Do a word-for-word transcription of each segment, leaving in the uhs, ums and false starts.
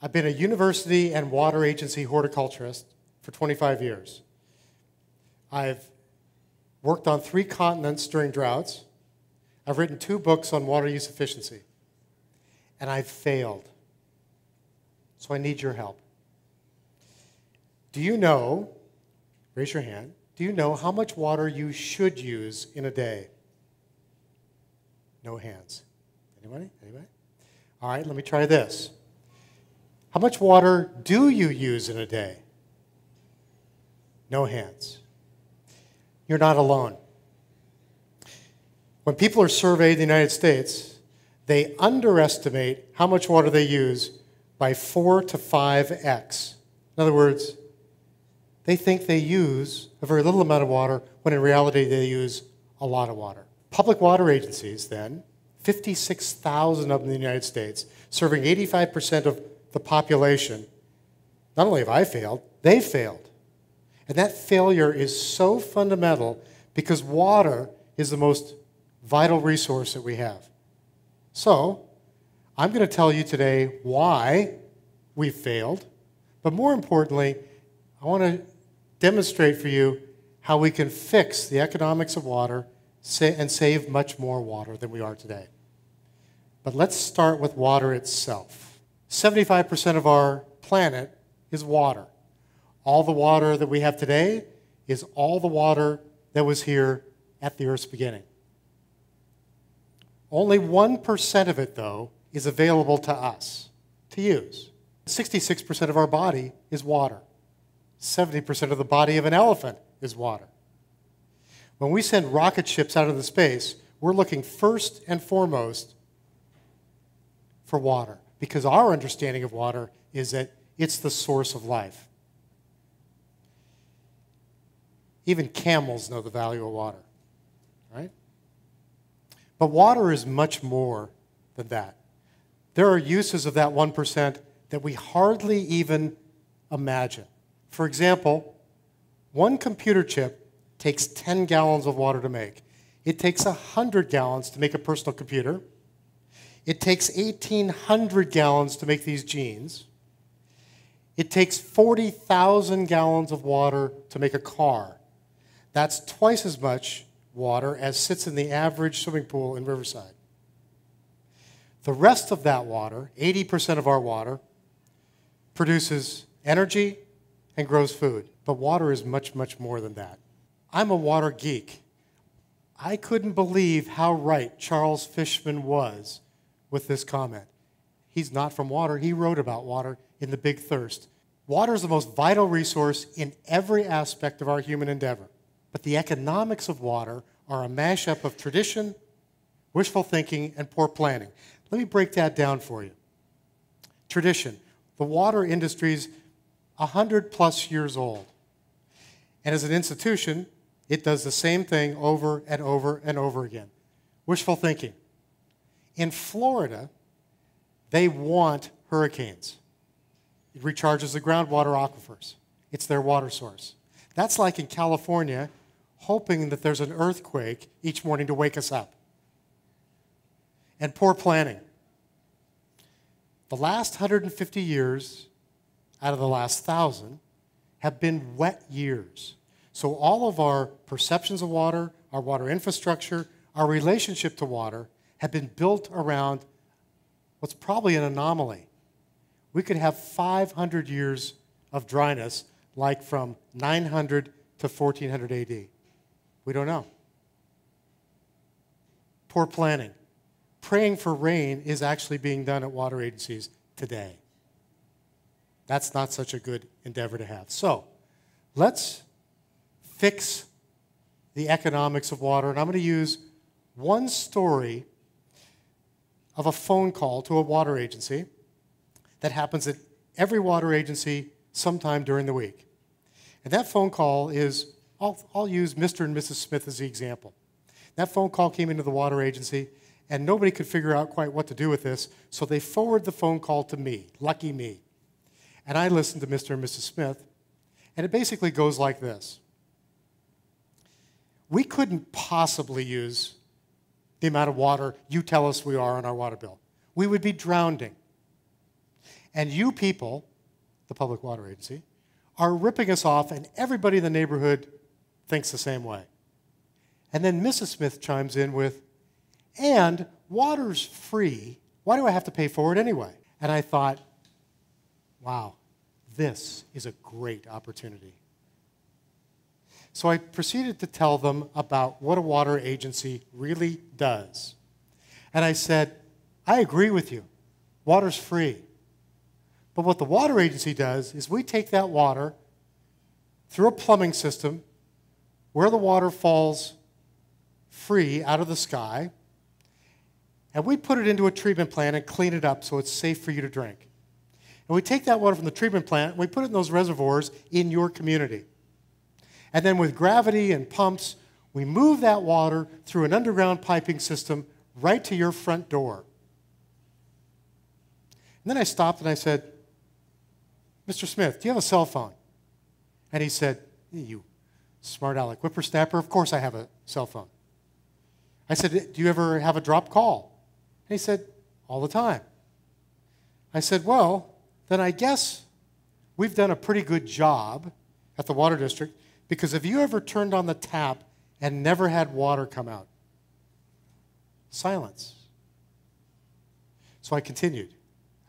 I've been a university and water agency horticulturist for twenty-five years. I've worked on three continents during droughts. I've written two books on water use efficiency. And I've failed. So I need your help. Do you know, raise your hand, do you know how much water you should use in a day? No hands. Anybody? Anybody? All right, let me try this. How much water do you use in a day? No hands. You're not alone. When people are surveyed in the United States, they underestimate how much water they use by four to five X. In other words, they think they use a very little amount of water when in reality they use a lot of water. Public water agencies, then, fifty-six thousand of them in the United States, serving eighty-five percent of the population, not only have I failed, they failed. And that failure is so fundamental because water is the most vital resource that we have. So, I'm going to tell you today why we failed, but more importantly, I want to demonstrate for you how we can fix the economics of water and save much more water than we are today. But let's start with water itself. seventy-five percent of our planet is water. All the water that we have today is all the water that was here at the Earth's beginning. Only one percent of it, though, is available to us to use. sixty-six percent of our body is water. seventy percent of the body of an elephant is water. When we send rocket ships out into space, we're looking first and foremost for water, because our understanding of water is that it's the source of life. Even camels know the value of water, right? But water is much more than that. There are uses of that one percent that we hardly even imagine. For example, one computer chip takes ten gallons of water to make. It takes one hundred gallons to make a personal computer. It takes eighteen hundred gallons to make these jeans. It takes forty thousand gallons of water to make a car. That's twice as much water as sits in the average swimming pool in Riverside. The rest of that water, eighty percent of our water, produces energy and grows food. But water is much, much more than that. I'm a water geek. I couldn't believe how right Charles Fishman was with this comment. He's not from water. He wrote about water in The Big Thirst. Water is the most vital resource in every aspect of our human endeavor. But the economics of water are a mashup of tradition, wishful thinking, and poor planning. Let me break that down for you. Tradition. The water industry's one hundred plus years old. And as an institution, it does the same thing over and over and over again. Wishful thinking. In Florida, they want hurricanes. It recharges the groundwater aquifers. It's their water source. That's like in California, hoping that there's an earthquake each morning to wake us up. And poor planning. The last one hundred fifty years out of the last one thousand have been wet years. So all of our perceptions of water, our water infrastructure, our relationship to water have been built around what's probably an anomaly. We could have five hundred years of dryness, like from nine hundred to fourteen hundred A D. We don't know. Poor planning. Praying for rain is actually being done at water agencies today. That's not such a good endeavor to have. So let's fix the economics of water. And I'm going to use one story of a phone call to a water agency that happens at every water agency sometime during the week. And that phone call is, I'll, I'll use Mister and Missus Smith as the example. That phone call came into the water agency, and nobody could figure out quite what to do with this, so they forwarded the phone call to me, lucky me. And I listened to Mister and Missus Smith, and it basically goes like this. We couldn't possibly use the amount of water you tell us we are on our water bill. We would be drowning. And you people, the Public Water Agency, are ripping us off, and everybody in the neighborhood thinks the same way. And then Missus Smith chimes in with, and water's free. Why do I have to pay for it anyway? And I thought, wow, this is a great opportunity. So I proceeded to tell them about what a water agency really does. And I said, I agree with you. Water's free. But what the water agency does is we take that water through a plumbing system where the water falls free out of the sky, and we put it into a treatment plant and clean it up so it's safe for you to drink. And we take that water from the treatment plant and we put it in those reservoirs in your community. And then with gravity and pumps, we move that water through an underground piping system right to your front door. And then I stopped and I said, Mister Smith, do you have a cell phone? And he said, you smart aleck whippersnapper, of course I have a cell phone. I said, do you ever have a drop call? And he said, all the time. I said, well, then I guess we've done a pretty good job at the water district, because have you ever turned on the tap and never had water come out? Silence. So I continued.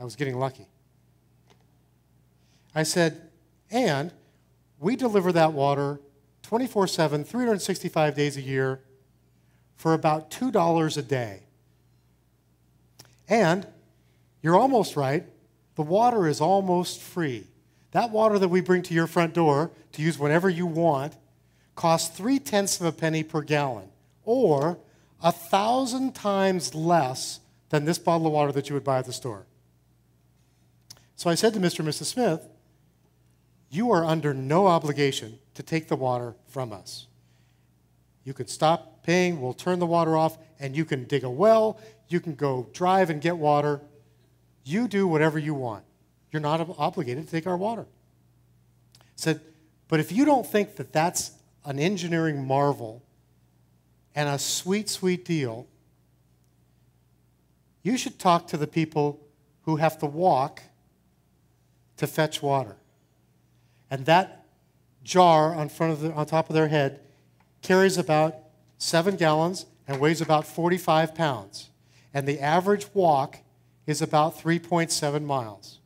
I was getting lucky. I said, and we deliver that water twenty-four seven, three hundred sixty-five days a year for about two dollars a day. And you're almost right. The water is almost free. That water that we bring to your front door to use whenever you want costs three-tenths of a penny per gallon, or a thousand times less than this bottle of water that you would buy at the store. So I said to Mister and Missus Smith, you are under no obligation to take the water from us. You could stop paying, we'll turn the water off, and you can dig a well, you can go drive and get water. You do whatever you want. You're not obligated to take our water. I said, but if you don't think that that's an engineering marvel and a sweet, sweet deal, you should talk to the people who have to walk to fetch water. And that jar on, front of the, on top of their head carries about seven gallons and weighs about forty-five pounds. And the average walk is about three point seven miles.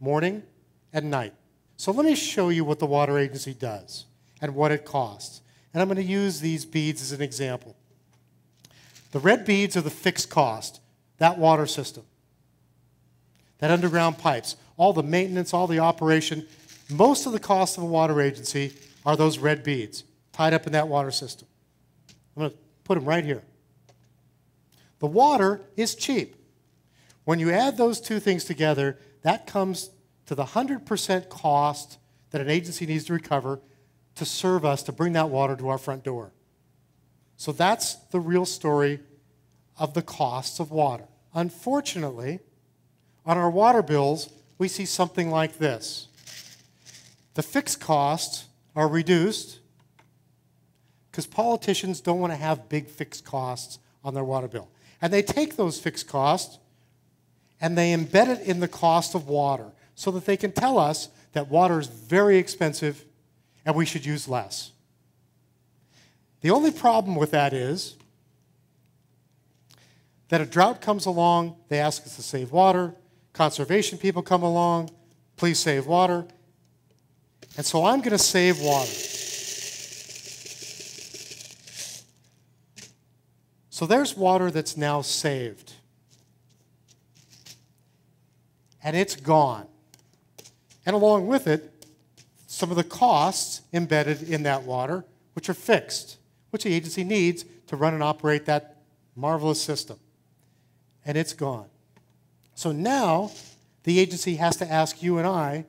Morning and night. So let me show you what the water agency does and what it costs. And I'm going to use these beads as an example. The red beads are the fixed cost, that water system, that underground pipes, all the maintenance, all the operation. Most of the cost of a water agency are those red beads tied up in that water system. I'm going to put them right here. The water is cheap. When you add those two things together, that comes to the one hundred percent cost that an agency needs to recover to serve us, to bring that water to our front door. So that's the real story of the costs of water. Unfortunately, on our water bills, we see something like this. The fixed costs are reduced because politicians don't want to have big fixed costs on their water bill. And they take those fixed costs and they embed it in the cost of water so that they can tell us that water is very expensive and we should use less. The only problem with that is that a drought comes along, they ask us to save water, conservation people come along, please save water, and so I'm going to save water. So there's water that's now saved. And it's gone. And along with it, some of the costs embedded in that water, which are fixed, which the agency needs to run and operate that marvelous system. And it's gone. So now the agency has to ask you and I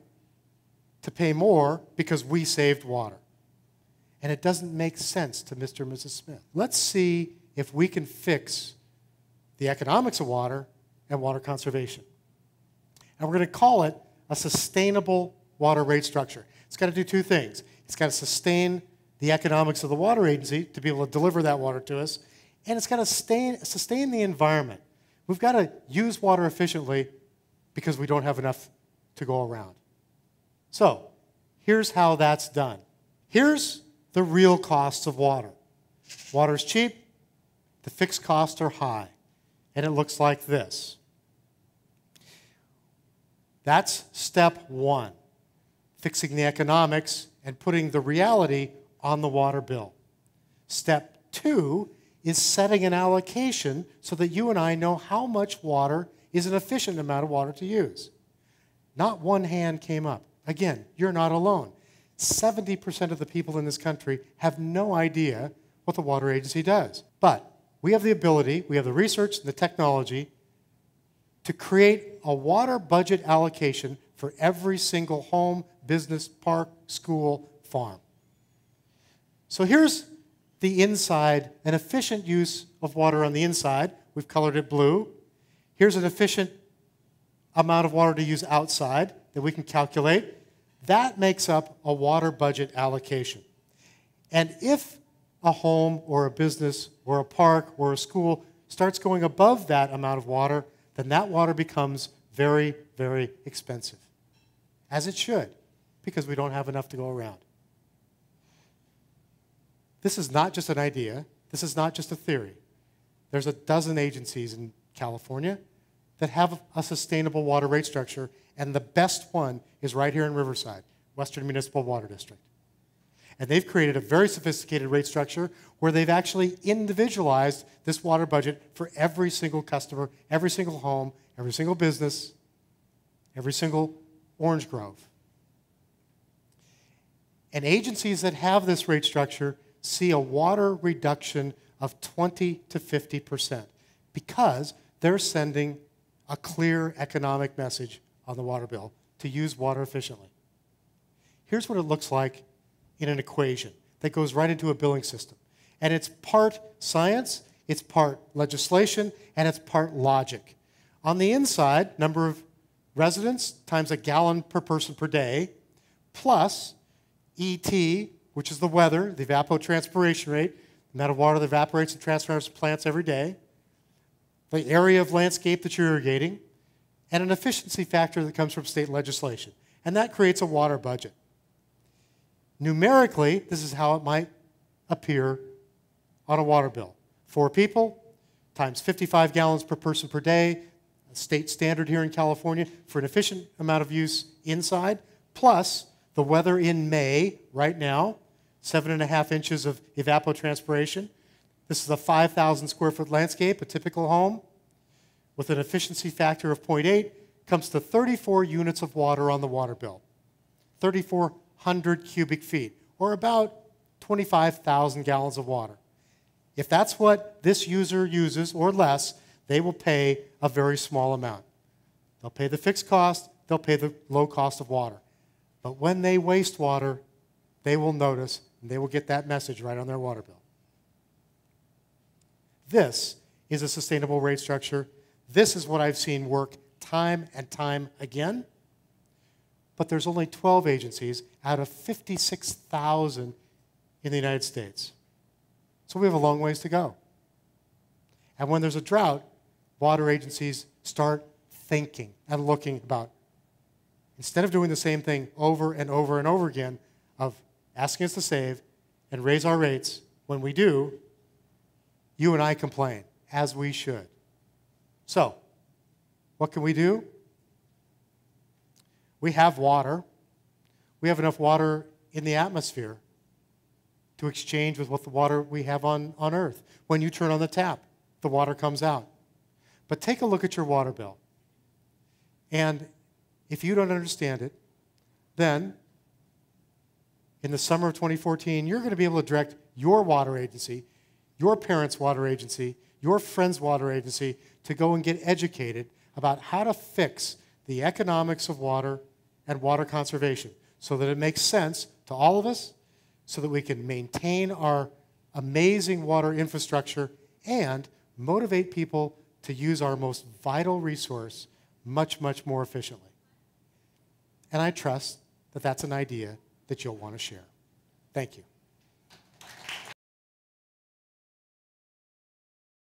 to pay more because we saved water. And it doesn't make sense to Mister and Missus Smith. Let's see if we can fix the economics of water and water conservation. And we're going to call it a sustainable water rate structure. It's got to do two things. It's got to sustain the economics of the water agency to be able to deliver that water to us, and it's got to sustain, sustain the environment. We've got to use water efficiently because we don't have enough to go around. So here's how that's done. Here's the real costs of water. Water's cheap, the fixed costs are high, and it looks like this. That's step one, fixing the economics and putting the reality on the water bill. Step two is setting an allocation so that you and I know how much water is an efficient amount of water to use. Not one hand came up. Again, you're not alone. seventy percent of the people in this country have no idea what the water agency does. But we have the ability, we have the research and the technology to create a water budget allocation for every single home, business, park, school, farm. So here's the inside, an efficient use of water on the inside. We've colored it blue. Here's an efficient amount of water to use outside that we can calculate. That makes up a water budget allocation. And if a home or a business or a park or a school starts going above that amount of water, then that water becomes very, very expensive, as it should, because we don't have enough to go around. This is not just an idea. This is not just a theory. There's a dozen agencies in California that have a sustainable water rate structure, and the best one is right here in Riverside, Western Municipal Water District. And they've created a very sophisticated rate structure where they've actually individualized this water budget for every single customer, every single home, every single business, every single orange grove. And agencies that have this rate structure see a water reduction of twenty to fifty percent because they're sending a clear economic message on the water bill to use water efficiently. Here's what it looks like in an equation that goes right into a billing system. And it's part science, it's part legislation, and it's part logic. On the inside, number of residents times a gallon per person per day, plus E T, which is the weather, the evapotranspiration rate, the amount of water that evaporates and transfers to plants every day, the area of landscape that you're irrigating, and an efficiency factor that comes from state legislation. And that creates a water budget. Numerically, this is how it might appear on a water bill. Four people times fifty-five gallons per person per day, a state standard here in California for an efficient amount of use inside, plus the weather in May right now, seven and a half inches of evapotranspiration. This is a five thousand square foot landscape, a typical home. With an efficiency factor of zero point eight comes to thirty-four units of water on the water bill, thirty-four hundred cubic feet, or about twenty-five thousand gallons of water. If that's what this user uses or less, they will pay a very small amount. They'll pay the fixed cost, they'll pay the low cost of water. But when they waste water, they will notice, and they will get that message right on their water bill. This is a sustainable rate structure. This is what I've seen work time and time again. But there's only twelve agencies out of fifty-six thousand in the United States. So we have a long ways to go. And when there's a drought, water agencies start thinking and looking about, instead of doing the same thing over and over and over again, of asking us to save and raise our rates, when we do, you and I complain, as we should. So, what can we do? We have water. We have enough water in the atmosphere to exchange with what the water we have on, on Earth. When you turn on the tap, the water comes out. But take a look at your water bill. And if you don't understand it, then in the summer of twenty fourteen, you're going to be able to direct your water agency, your parents' water agency, your friend's water agency, to go and get educated about how to fix the economics of water and water conservation so that it makes sense to all of us, so that we can maintain our amazing water infrastructure and motivate people to use our most vital resource much, much more efficiently. And I trust that that's an idea that you'll want to share. Thank you.